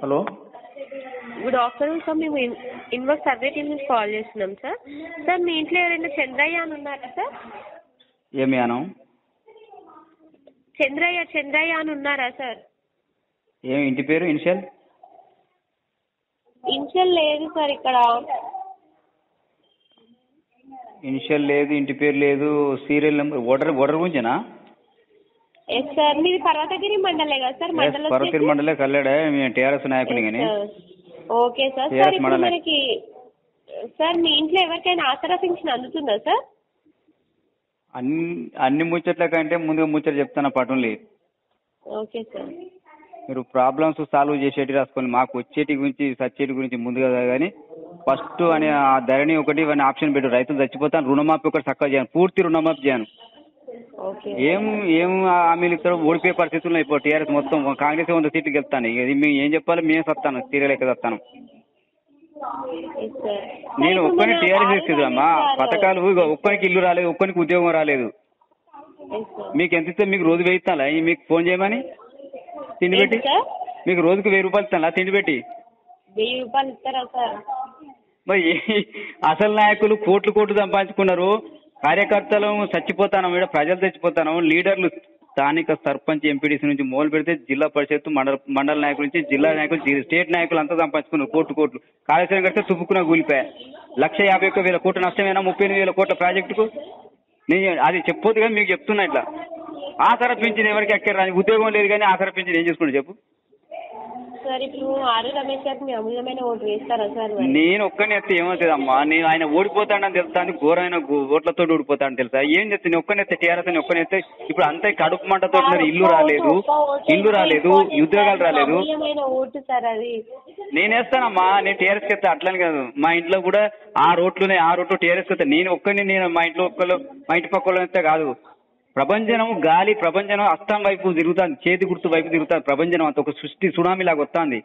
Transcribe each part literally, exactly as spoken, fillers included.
Hello good afternoon sir, మేము inverse survey team నుంచి call చేస్తున్నాం సార్. సార్ మీ ఇంట్లో ఎవరైనా చంద్రయ్య అని ఉన్నారా సార్? ఏమి యానం? చంద్రయ్య చంద్రయ్య అని ఉన్నారా సార్? ఏమి ఇంటి పేరు? ఇన్షియల్ ఇన్షియల్ లేదు సార్, ఇక్కడ ఇన్షియల్ లేదు, ఇంటి పేరు లేదు. సీరియల్ నెంబర్ ఓటర్ ఓటర్ గురించేనా? Yes sir. మీది పర్వతగిరి మండలే కదా సార్? మండలం పర్వతగిరి మండలే, కల్లెడే. నేను టీఆర్ఎస్ నాయకునిని. Okay sir. సార్ ఇప్పుడు మనకి సార్ మీ ఇంట్లో ఎవరికైనా ఆసరా పెన్షన్ అందుతుందా సార్? అన్ని అన్ని ముచ్చట్ల కంటే ముందుగా ముచ్చట చెప్తాను పటంలే. Okay sir. మీరు ప్రాబ్లమ్స్ సాల్వ్ చేసేటి రాసుకోండి, మాకు వచ్చేటి గురించి సచ్చేటి గురించి ముందుగా కానీ ఫస్ట్ అని ఆ ధరణి ఒకటి అని ఆప్షన్ పెట్టు. రైతులు చచ్చిపోతాను, రుణమాఫీ ఒకటి చక్కగా చేయను, పూర్తి రుణమాఫీ చేయను. ఏం ఏం హామీలు ఇస్తారో ఓడిపోయే పరిస్థితుల్లో ఇప్పుడు టీఆర్ఎస్ మొత్తం, కాంగ్రెస్ వంద సీట్లు గెలుస్తాను. ఇది మేము ఏం చెప్పాలి? మేము సత్తాను, సీరియల్ ఎక్కడ సత్తాను. నేను ఒక్కని టీఆర్ఎస్ ఇస్తుందమ్మా పథకాలు, ఒక్కరికి ఇల్లు రాలేదు, ఒక్కరికి ఉద్యోగం రాలేదు. మీకు ఎంత ఇస్తే మీకు రోజు వెయ్యి ఇస్తాను, మీకు ఫోన్ చేయమని తిండి పెట్టి మీకు రోజుకు వెయ్యి రూపాయలు ఇస్తాను తిండి పెట్టి. మరి అసలు నాయకులు కోట్లు కోట్లు సంపాదించుకున్నారు, కార్యకర్తలు చచ్చిపోతాను, ఇక్కడ ప్రజలు చచ్చిపోతాను. లీడర్లు స్థానిక సర్పంచ్ ఎంపీడీసీ నుంచి మొదలు పెడితే జిల్లా పరిషత్ మండల మండల నాయకుల నుంచి జిల్లా నాయకులు స్టేట్ నాయకులు అంతా సంపాదించుకున్నారు కోట్లు కోట్లు. కాళేశ్వరం కడితే చుప్పుకున్న కూలిపోయా, లక్ష యాభై ఒక్క వేల కోట్ల నష్టమైనా ముప్పై ఎనిమిది వేల కోట్ల ప్రాజెక్టుకు నేను అది చెప్పొద్దు కానీ మీకు చెప్తున్నా. ఇట్లా ఆసరా పెన్షన్ ఎవరికి ఎక్కర్రా, ఉద్యోగం లేదు కానీ ఆసరా పెన్షన్ ఏం చేసుకున్నాడు చెప్పు. నేను ఒక్కనే ఎత్తే ఏమవుతుందమ్మా? నేను ఆయన ఓడిపోతాడని తెలుసా, ఘోరమైన ఓట్లతో ఓడిపోతాడని తెలుసా? ఏం చెప్తే నేను ఒక్కనే ఎత్తే టీఆర్ఎస్ అని ఒక్కనే ఎత్తే ఇప్పుడు అంతే కడుపు మంటతో ఇల్లు రాలేదు, ఇల్లు రాలేదు, ఉద్యోగాలు రాలేదు. నేనేస్తానమ్మా, నేను టీఆర్ఎస్కి ఎత్తా అట్లని కాదు. మా ఇంట్లో కూడా ఆ రోడ్లునే, ఆ రోడ్లు టీఆర్ఎస్కి ఎత్తా. నేను ఒక్కనే, నేను మా ఇంట్లో ఒక్కళ్ళు మా ఇంటి పక్కలో ఎత్తే కాదు. ప్రపంచం గాలి ప్రపంచం అస్తం వైపు తిరుగుతుంది, చేతి గుర్తు వైపు తిరుగుతుంది ప్రపంచం అంత, ఒక సృష్టి సునామీ లాగా వస్తుంది.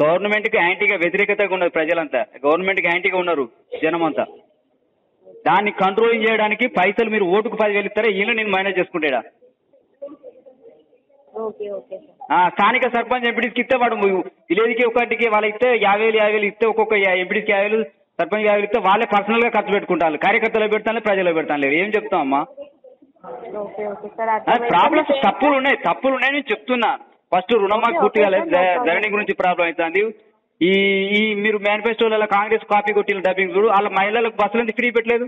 గవర్నమెంట్ కి యాంటీగా వ్యతిరేకతగా ఉన్నారు ప్రజలంతా, గవర్నమెంట్ కి యాంటీగా ఉన్నారు జనం అంతా. దాన్ని కంట్రోలింగ్ చేయడానికి పైసలు మీరు ఓటుకు పది వేలు ఇస్తారా? ఈయన నేను మేనేజ్ చేసుకుంటా. స్థానిక సర్పంచ్ ఎంపీడీస్కి ఇస్తే వాడు విలేజ్కి ఒకటికి వాళ్ళకి ఇస్తే యాభై వేలు యాభై వేలు ఇస్తే ఒక్కొక్క ఎంపీడీస్కి యాభై వేలు సర్పంచ్ వ్యాఖ్యలిస్తే వాళ్ళే పర్సనల్ గా ఖర్చు పెట్టుకుంటారు, కార్యకర్తలు పెడతాను ప్రజలు పెడతాను. లేదు ఏం చెప్తామమ్మా? ప్రాబ్లమ్స్ తప్పులు ఉన్నాయి, తప్పులు ఉన్నాయి నేను చెప్తున్నా. ఫస్ట్ రుణమాఫీ పూర్తిగా లేదు, ధరణి గురించి ప్రాబ్లం అవుతుంది. ఈ ఈ మీరు మేనిఫెస్టోలలో కాంగ్రెస్ కాపీ కొట్టిన డబ్బింగ్ చూడు, వాళ్ళ మహిళలకు బస్సులు ఎందుకు ఫ్రీ పెట్టలేదు?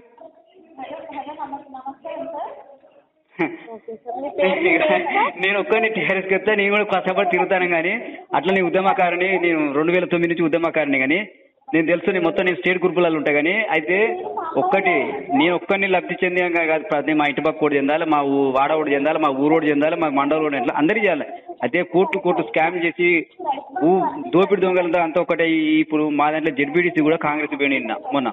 నేను ఒక్కరిని టీఆర్ఎస్కి వస్తే నేను కూడా కష్టపడి తిరుగుతాను కానీ అట్లా నేను ఉద్యమకారిని, నేను రెండు వేల తొమ్మిది నుంచి ఉద్యమకారిని కానీ నేను తెలుసు. నేను మొత్తం నేను స్టేట్ గ్రూపులలో ఉంటాయి కానీ అయితే ఒక్కటి నేను ఒక్కరిని లబ్ధి చెందిన కాదు, మా ఇంటి పక్క కూడా చెందాలి, మా వాడ కూడా చెందాలి, మా ఊరోడు చెందాలి, మా మండలంలో ఇట్లా అందరికీ చేయాలి. అయితే కోట్లు కోట్లు స్కామ్ చేసి ఊ దోపిడి దొంగలంతా అంతా ఒకటే. ఇప్పుడు మా దాంట్లో జెడ్పీడీసీ కూడా కాంగ్రెస్ పోయి నిన్న మొన్న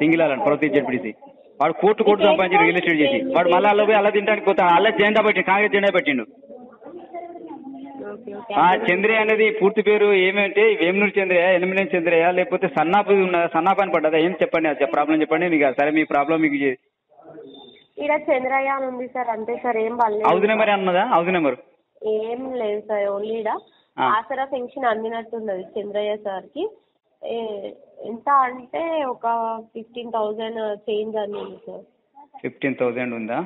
సింగిలాలని ప్రతి జెడ్పీడీసీ వాడు కోట్లు కోట్లు సంపాదించి రియల్ ఎస్టేట్ చేసి వాడు మళ్ళీ అలా పోయి అలా తినడానికి పోతాడు, అలా జెండా పెట్టిండు, కాంగ్రెస్ జెండా పెట్టిండు. చంద్రయ్య అనేది పూర్తి పేరు ఏమంటే వేమనూరు చంద్రయ్య, ఎలిమినేషన్ చంద్రయ్య, లేకపోతే సన్నాపు ఉన్నదా, సన్నాపు అని పడ్డదా? ఏం చెప్పండి, అది ప్రాబ్లం చెప్పండి. మీకు సరే మీ ప్రాబ్లం మీకు చంద్రయ్య ఉంది సార్, అంతే సార్. ఏం హౌస్ నెంబర్ అన్నదా? హౌస్ నెంబర్ ఏం లేదు సార్, ఓన్లీ ఆసరా పెన్షన్ అందినట్టున్నది చంద్రయ్య సార్కి. ఎంత అంటే ఒక ఫిఫ్టీన్ థౌసండ్ చేంజ్ అందింది సార్. ఫిఫ్టీన్ థౌసండ్ ఉందా?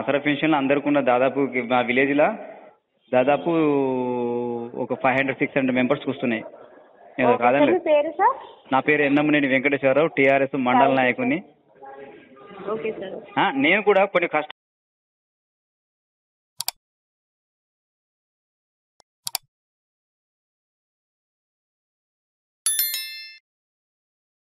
ఆసరా పెన్షన్లు అందరికి ఉన్న దాదాపు మా విలేజ్లో దాదాపు ఒక ఫైవ్ హండ్రెడ్ సిక్స్ హండ్రెడ్ మెంబర్స్కి వస్తున్నాయి. నా పేరు ఎన్నమ్మనేని వెంకటేశ్వరరావు, టీఆర్ఎస్ మండల నాయకుని. నేను కూడా కొన్ని కష్ట